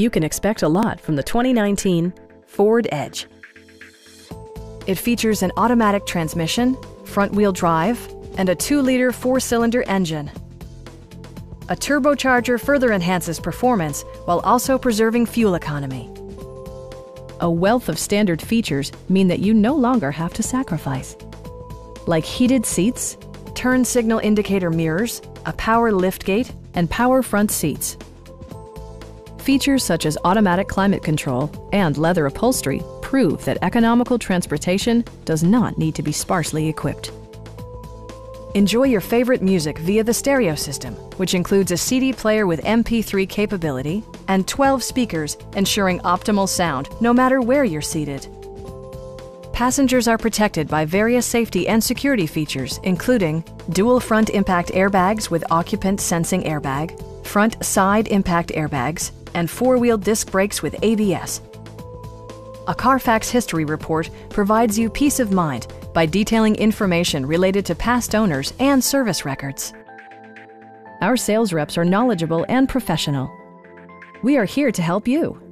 You can expect a lot from the 2019 Ford Edge. It features an automatic transmission, front-wheel drive, and a 2-liter 4-cylinder engine. A turbocharger further enhances performance while also preserving fuel economy. A wealth of standard features mean that you no longer have to sacrifice, like heated seats, turn signal indicator mirrors, a power liftgate, and power front seats. Features such as automatic climate control and leather upholstery prove that economical transportation does not need to be sparsely equipped. Enjoy your favorite music via the stereo system, which includes a CD player with MP3 capability and 12 speakers, ensuring optimal sound no matter where you're seated. Passengers are protected by various safety and security features, including dual front impact airbags with occupant sensing airbag, front side impact airbags, and four-wheel disc brakes with ABS. A Carfax history report provides you peace of mind by detailing information related to past owners and service records. Our sales reps are knowledgeable and professional. We are here to help you.